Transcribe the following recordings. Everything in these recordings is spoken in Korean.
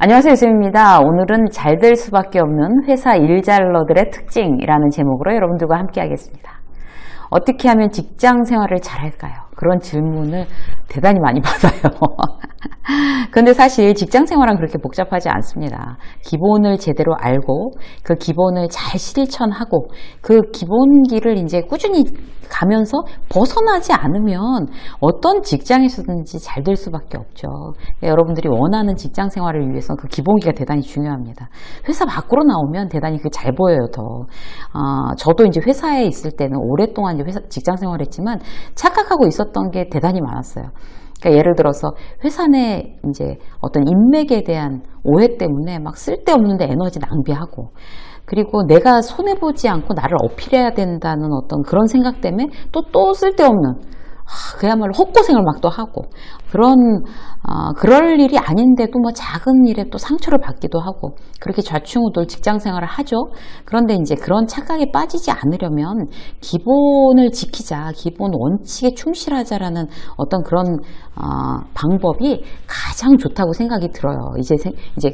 안녕하세요, 유세미입니다. 오늘은 잘 될 수밖에 없는 회사 일잘러들의 특징이라는 제목으로 여러분들과 함께 하겠습니다. 어떻게 하면 직장 생활을 잘할까요? 그런 질문을 대단히 많이 받아요. 근데 사실 직장 생활은 그렇게 복잡하지 않습니다. 기본을 제대로 알고 그 기본을 잘 실천하고 그 기본기를 이제 꾸준히 가면서 벗어나지 않으면 어떤 직장에서든지 잘 될 수밖에 없죠. 그러니까 여러분들이 원하는 직장 생활을 위해서 그 기본기가 대단히 중요합니다. 회사 밖으로 나오면 대단히 그게 잘 보여요, 더. 저도 이제 회사에 있을 때는 오랫동안 이제 직장 생활했지만 착각하고 있었던 게 대단히 많았어요. 그러니까 예를 들어서 회사 내 이제 어떤 인맥에 대한 오해 때문에 막 쓸데없는데 에너지 낭비하고, 그리고 내가 손해보지 않고 나를 어필해야 된다는 어떤 그런 생각 때문에 또 쓸데없는, 그야말로 헛고생을 막 또 하고, 그럴 일이 아닌데도 뭐 작은 일에 또 상처를 받기도 하고, 그렇게 좌충우돌 직장 생활을 하죠. 그런데 이제 그런 착각에 빠지지 않으려면 기본을 지키자, 기본 원칙에 충실하자라는 어떤 그런 방법이 가장 좋다고 생각이 들어요. 이제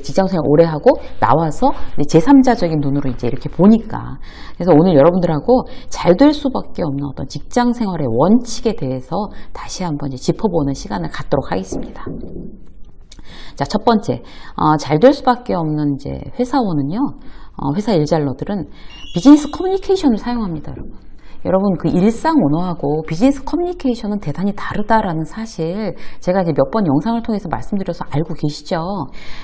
직장 생활 오래 하고 나와서 제3자적인 눈으로 이제 이렇게 보니까. 그래서 오늘 여러분들하고 잘 될 수밖에 없는 어떤 직장 생활의 원칙에 대해서 다시 한번 짚어보는 시간을 갖도록 하겠습니다. 자, 첫 번째, 잘 될 수밖에 없는 이제 회사원은요, 회사 일잘러들은 비즈니스 커뮤니케이션을 사용합니다, 여러분. 여러분, 그 일상 언어하고 비즈니스 커뮤니케이션은 대단히 다르다라는 사실, 제가 이제 몇 번 영상을 통해서 말씀드려서 알고 계시죠.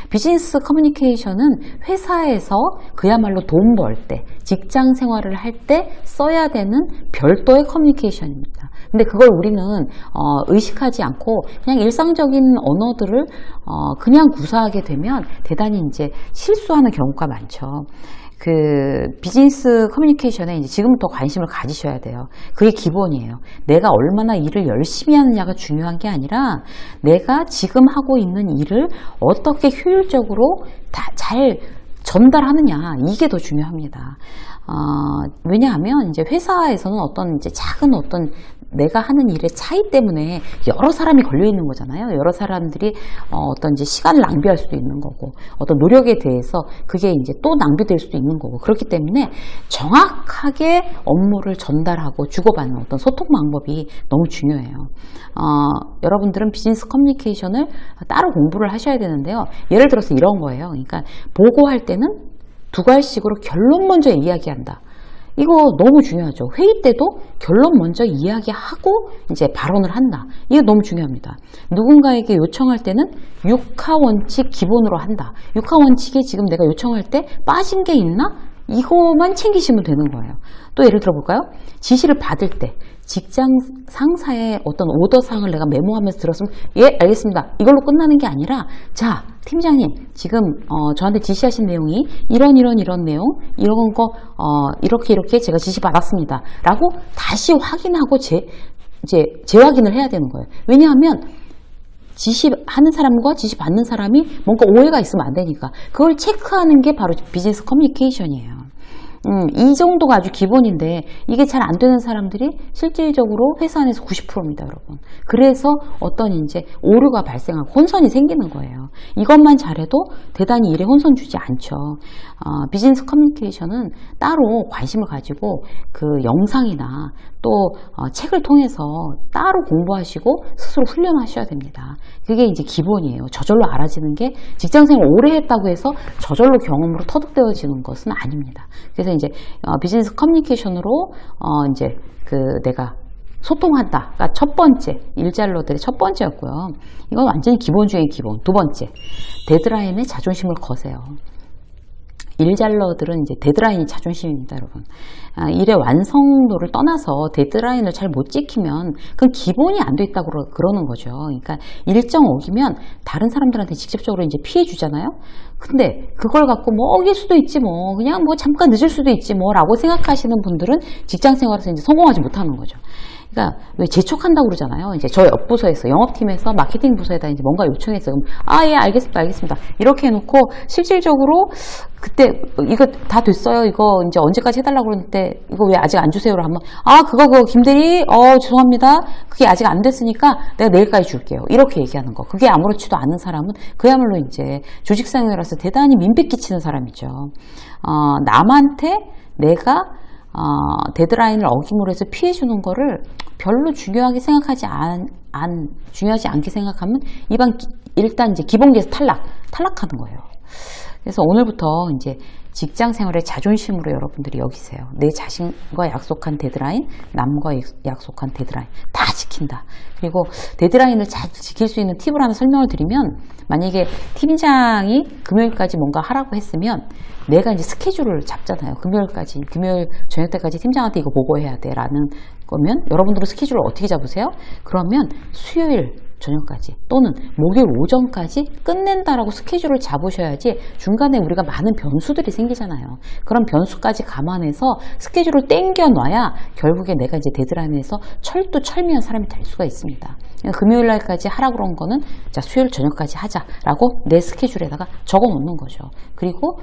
비즈니스 커뮤니케이션은 회사에서 그야말로 돈 벌 때, 직장 생활을 할 때 써야 되는 별도의 커뮤니케이션입니다. 근데 그걸 우리는 의식하지 않고 그냥 일상적인 언어들을 그냥 구사하게 되면 대단히 이제 실수하는 경우가 많죠. 그 비즈니스 커뮤니케이션에 이제 지금부터 관심을 가지셔야 돼요. 그게 기본이에요. 내가 얼마나 일을 열심히 하느냐가 중요한 게 아니라 내가 지금 하고 있는 일을 어떻게 효율적으로 잘 전달하느냐, 이게 더 중요합니다. 왜냐하면 이제 회사에서는 어떤 이제 작은 어떤 내가 하는 일의 차이 때문에 여러 사람이 걸려 있는 거잖아요. 여러 사람들이 어떤 이제 시간을 낭비할 수도 있는 거고, 어떤 노력에 대해서 그게 이제 또 낭비될 수도 있는 거고, 그렇기 때문에 정확하게 업무를 전달하고 주고받는 어떤 소통 방법이 너무 중요해요. 여러분들은 비즈니스 커뮤니케이션을 따로 공부를 하셔야 되는데요. 예를 들어서 이런 거예요. 그러니까 보고할 때는 두괄식으로 결론 먼저 이야기한다. 이거 너무 중요하죠. 회의 때도 결론 먼저 이야기하고 이제 발언을 한다. 이거 너무 중요합니다. 누군가에게 요청할 때는 육하원칙 기본으로 한다. 육하원칙이 지금 내가 요청할 때 빠진 게 있나? 이거만 챙기시면 되는 거예요. 또 예를 들어 볼까요? 지시를 받을 때 직장 상사의 어떤 오더사항을 내가 메모하면서 들었으면, 예, 알겠습니다, 이걸로 끝나는 게 아니라, 자, 팀장님, 지금 저한테 지시하신 내용이 이런 내용, 이런 거 이렇게 제가 지시받았습니다 라고 다시 확인하고 이제 재확인을 해야 되는 거예요. 왜냐하면 지시하는 사람과 지시받는 사람이 뭔가 오해가 있으면 안 되니까 그걸 체크하는 게 바로 비즈니스 커뮤니케이션이에요. 이 정도가 아주 기본인데 이게 잘 안 되는 사람들이 실질적으로 회사 안에서 90%입니다, 여러분. 그래서 어떤 이제 오류가 발생하고 혼선이 생기는 거예요. 이것만 잘해도 대단히 일에 혼선 주지 않죠. 비즈니스 커뮤니케이션은 따로 관심을 가지고 그 영상이나 또 책을 통해서 따로 공부하시고 스스로 훈련하셔야 됩니다. 그게 이제 기본이에요. 저절로 알아지는 게, 직장생활 오래 했다고 해서 저절로 경험으로 터득되어지는 것은 아닙니다. 그래서 이제 비즈니스 커뮤니케이션으로 이제 그 내가 소통한다가 첫 번째, 일잘러들의 첫 번째였고요. 이건 완전히 기본 중의 기본. 두 번째, 데드라인에 자존심을 거세요. 일잘러들은 이제 데드라인이 자존심입니다, 여러분. 일의 완성도를 떠나서 데드라인을 잘 못 지키면 그건 기본이 안 돼 있다고 그러는 거죠. 그러니까 일정 어기면 다른 사람들한테 직접적으로 이제 피해 주잖아요. 근데 그걸 갖고 뭐 어길 수도 있지, 뭐 그냥 뭐 잠깐 늦을 수도 있지 뭐 라고 생각하시는 분들은 직장 생활에서 이제 성공하지 못하는 거죠. 그러니까 왜 재촉한다고 그러잖아요. 이제 저 옆 부서에서, 영업팀에서 마케팅 부서에다 이제 뭔가 요청했어요. 그럼 아, 예, 알겠습니다, 알겠습니다, 이렇게 해놓고 실질적으로 그때 이거 다 됐어요. 이거 이제 언제까지 해달라고 그러는데 이거 왜 아직 안 주세요? 하면 아 그거 김대리 죄송합니다. 그게 아직 안 됐으니까 내가 내일까지 줄게요. 이렇게 얘기하는 거. 그게 아무렇지도 않은 사람은 그야말로 이제 조직상여라서 대단히 민폐 끼치는 사람이죠. 남한테 내가 데드라인을 어김으로 해서 피해주는 거를 별로 중요하게 생각하지 중요하지 않게 생각하면 일단 이제 기본기에서 탈락하는 거예요. 그래서 오늘부터 이제 직장 생활의 자존심으로 여러분들이 여기세요. 내 자신과 약속한 데드라인, 남과 약속한 데드라인 다 지킨다. 그리고 데드라인을 잘 지킬 수 있는 팁을 하나 설명을 드리면, 만약에 팀장이 금요일까지 뭔가 하라고 했으면 내가 이제 스케줄을 잡잖아요. 금요일 저녁 때까지 팀장한테 이거 보고해야 돼 라는 거면 여러분들은 스케줄을 어떻게 잡으세요? 그러면 수요일 저녁까지 또는 목요일 오전까지 끝낸다라고 스케줄을 잡으셔야지, 중간에 우리가 많은 변수들이 생기잖아요. 그런 변수까지 감안해서 스케줄을 땡겨놔야 결국에 내가 이제 데드라인에서 철두철미한 사람이 될 수가 있습니다. 금요일날까지 하라고 그런 거는 자 수요일 저녁까지 하자라고 내 스케줄에다가 적어 놓는 거죠. 그리고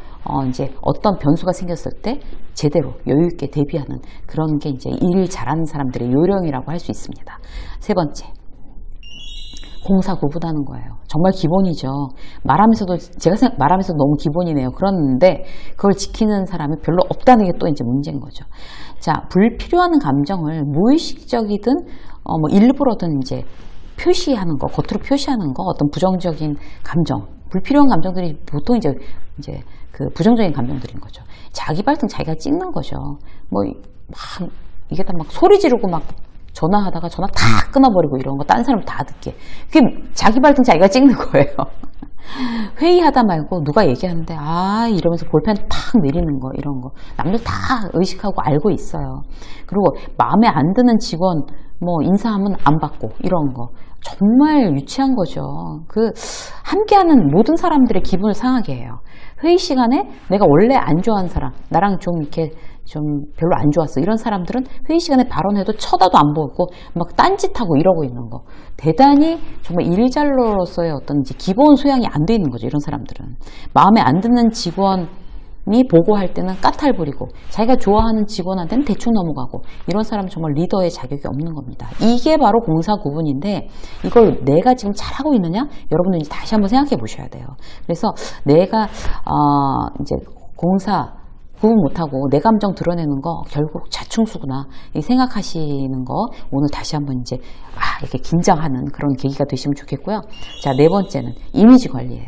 이제 어떤 변수가 생겼을 때 제대로 여유 있게 대비하는 그런 게 이제 일 잘하는 사람들의 요령이라고 할 수 있습니다. 세 번째, 공사 구분하는 거예요. 정말 기본이죠. 말하면서도 말하면서 너무 기본이네요. 그런데 그걸 지키는 사람이 별로 없다는 게 또 이제 문제인 거죠. 자, 불필요한 감정을 무의식적이든 뭐 일부러든 이제 표시하는 거, 겉으로 표시하는 거, 어떤 부정적인 감정, 불필요한 감정들이 보통 이제 그 부정적인 감정들인 거죠. 자기 발등 자기가 찍는 거죠. 뭐 막 이게 다 막 소리 지르고 막 전화하다가 전화 다 끊어버리고 이런 거 다른 사람 다 듣게. 그게 자기 발등 자기가 찍는 거예요. 회의하다 말고 누가 얘기하는데 아 이러면서 볼펜 탁 내리는 거, 이런 거 남들 다 의식하고 알고 있어요. 그리고 마음에 안 드는 직원 뭐 인사하면 안 받고, 이런 거 정말 유치한 거죠. 그 함께하는 모든 사람들의 기분을 상하게 해요. 회의 시간에 내가 원래 안 좋아하는 사람, 나랑 좀 이렇게 좀 별로 안 좋았어, 이런 사람들은 회의 시간에 발언해도 쳐다도 안 보고 막 딴짓하고 이러고 있는 거. 대단히 정말 일잘러로서의 어떤 이제 기본 소양이 안 돼 있는 거죠. 이런 사람들은 마음에 안 드는 직원 이 보고할 때는 까탈 부리고, 자기가 좋아하는 직원한테는 대충 넘어가고, 이런 사람은 정말 리더의 자격이 없는 겁니다. 이게 바로 공사 구분인데, 이걸 내가 지금 잘하고 있느냐? 여러분은 이제 다시 한번 생각해 보셔야 돼요. 그래서 내가 이제 공사 구분 못하고 내 감정 드러내는 거 결국 자충수구나 생각하시는 거 오늘 다시 한번 이제 이렇게 긴장하는 그런 계기가 되시면 좋겠고요. 자, 네 번째는 이미지 관리예요.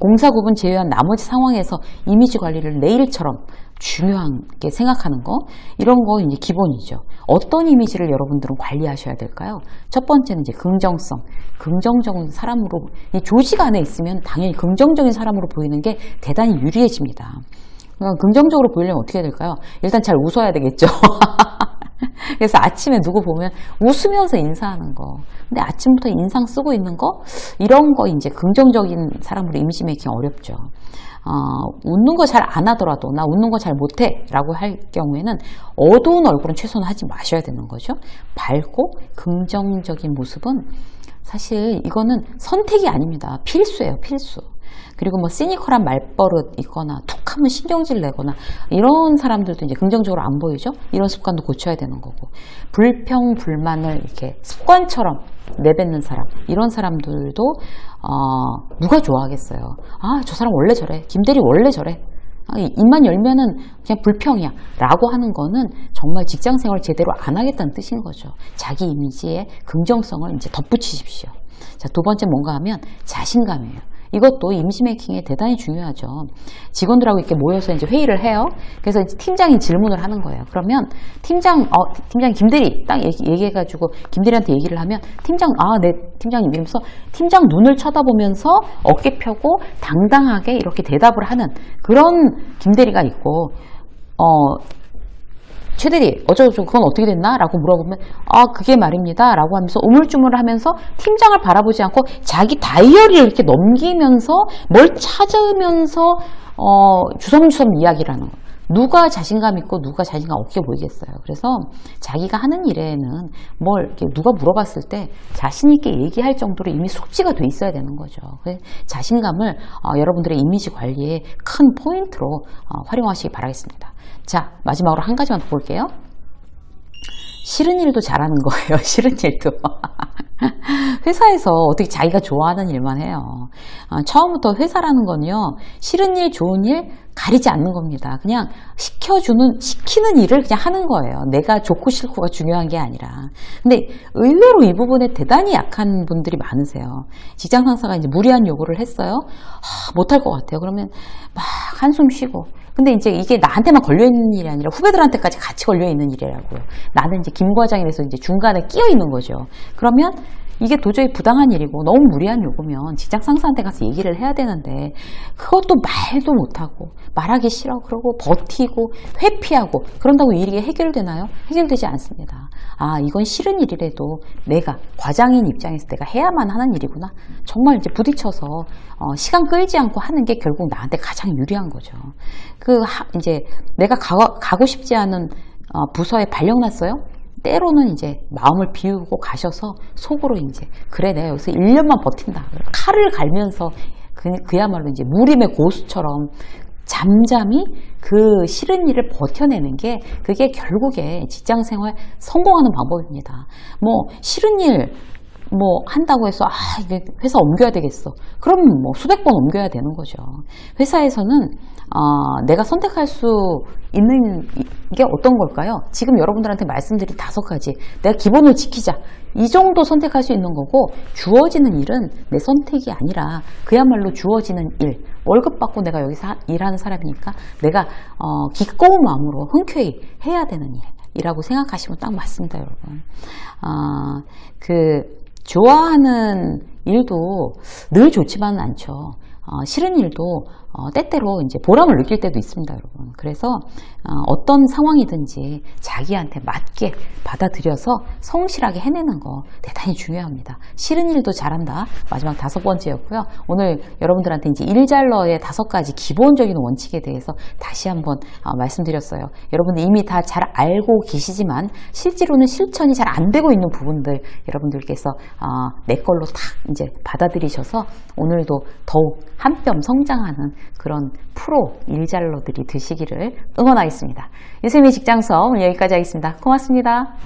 공사 구분 제외한 나머지 상황에서 이미지 관리를 내 일처럼 중요하게 생각하는 거, 이런 거 이제 기본이죠. 어떤 이미지를 여러분들은 관리하셔야 될까요? 첫 번째는 이제 긍정성, 긍정적인 사람으로, 이 조직 안에 있으면 당연히 긍정적인 사람으로 보이는 게 대단히 유리해집니다. 긍정적으로 보이려면 어떻게 해야 될까요? 일단 잘 웃어야 되겠죠. 그래서 아침에 누구 보면 웃으면서 인사하는 거, 근데 아침부터 인상 쓰고 있는 거, 이런 거 이제 긍정적인 사람으로 이미지 메이킹 어렵죠. 웃는 거 잘 안 하더라도 나 웃는 거 잘 못해 라고 할 경우에는 어두운 얼굴은 최소한 하지 마셔야 되는 거죠. 밝고 긍정적인 모습은 사실 이거는 선택이 아닙니다. 필수예요, 필수. 그리고 뭐 시니컬한 말버릇 있거나 툭 하면 신경질 내거나 이런 사람들도 이제 긍정적으로 안 보이죠. 이런 습관도 고쳐야 되는 거고, 불평 불만을 이렇게 습관처럼 내뱉는 사람, 이런 사람들도 누가 좋아하겠어요. 아, 저 사람 원래 저래, 김대리 원래 저래, 입만 열면은 그냥 불평이야 라고 하는 거는 정말 직장생활 제대로 안 하겠다는 뜻인 거죠. 자기 이미지에 긍정성을 이제 덧붙이십시오. 자, 두 번째 뭔가 하면 자신감이에요. 이것도 이미지 메이킹에 대단히 중요하죠. 직원들하고 이렇게 모여서 이제 회의를 해요. 그래서 이제 팀장이 질문을 하는 거예요. 그러면 팀장 김대리 딱 얘기해가지고 김대리한테 얘기를 하면 팀장 네 팀장님 이러면서 팀장 눈을 쳐다보면서 어깨 펴고 당당하게 이렇게 대답을 하는 그런 김대리가 있고, 최대리 어쩌고저쩌고 그건 어떻게 됐나? 라고 물어보면 그게 말입니다 라고 하면서 우물쭈물하면서 팀장을 바라보지 않고 자기 다이어리를 이렇게 넘기면서 뭘 찾으면서 주섬주섬 이야기를 하는 거예요. 누가 자신감 있고 누가 자신감 없게 보이겠어요. 그래서 자기가 하는 일에는 뭘 이렇게 누가 물어봤을 때 자신 있게 얘기할 정도로 이미 숙지가 돼 있어야 되는 거죠. 자신감을 여러분들의 이미지 관리에 큰 포인트로 활용하시기 바라겠습니다. 자, 마지막으로 한 가지만 더 볼게요. 싫은 일도 잘하는 거예요. 싫은 일도. 회사에서 어떻게 자기가 좋아하는 일만 해요. 처음부터 회사라는 건요, 싫은 일, 좋은 일 가리지 않는 겁니다. 그냥 시키는 일을 그냥 하는 거예요. 내가 좋고 싫고가 중요한 게 아니라. 근데 의외로 이 부분에 대단히 약한 분들이 많으세요. 직장 상사가 이제 무리한 요구를 했어요. 못할 것 같아요. 그러면 막 한숨 쉬고. 근데 이제 이게 나한테만 걸려있는 일이 아니라 후배들한테까지 같이 걸려있는 일이라고요. 나는 이제 김과장이라서 이제 중간에 끼어있는 거죠. 그러면 이게 도저히 부당한 일이고 너무 무리한 요구면 직장 상사한테 가서 얘기를 해야 되는데 그것도 말도 못하고 말하기 싫어 그러고 버티고 회피하고 그런다고 일이 해결되나요? 해결되지 않습니다. 아, 이건 싫은 일이라도 내가 과장인 입장에서 내가 해야만 하는 일이구나. 정말 이제 부딪혀서 시간 끌지 않고 하는 게 결국 나한테 가장 유리한 거죠. 이제 내가 가고 싶지 않은 부서에 발령났어요? 때로는 이제 마음을 비우고 가셔서 속으로 이제 그래, 내가 여기서 1년만 버틴다. 칼을 갈면서 그야말로 이제 무림의 고수처럼 잠잠히 그 싫은 일을 버텨내는 게 그게 결국에 직장생활 성공하는 방법입니다. 뭐 싫은 일 한다고 해서 이게 회사 옮겨야 되겠어. 그럼 뭐 수백 번 옮겨야 되는 거죠. 회사에서는 내가 선택할 수 있는 게 어떤 걸까요? 지금 여러분들한테 말씀드린 5가지. 내가 기본을 지키자. 이 정도 선택할 수 있는 거고, 주어지는 일은 내 선택이 아니라 그야말로 주어지는 일. 월급 받고 내가 여기서 일하는 사람이니까 내가 기꺼운 마음으로 흔쾌히 해야 되는 일이라고 생각하시면 딱 맞습니다, 여러분. 좋아하는 일도 늘 좋지만은 않죠. 싫은 일도 때때로 이제 보람을 느낄 때도 있습니다, 여러분. 그래서 어떤 상황이든지 자기한테 맞게 받아들여서 성실하게 해내는 거 대단히 중요합니다. 싫은 일도 잘한다. 마지막 5번째였고요. 오늘 여러분들한테 이제 일잘러의 5가지 기본적인 원칙에 대해서 다시 한번 말씀드렸어요. 여러분들 이미 다 잘 알고 계시지만 실제로는 실천이 잘 안 되고 있는 부분들 여러분들께서 내 걸로 딱 이제 받아들이셔서 오늘도 더욱 한 뼘 성장하는 그런 프로 일잘러들이 되시기를 응원하겠습니다. 유세미 직장수업 여기까지 하겠습니다. 고맙습니다.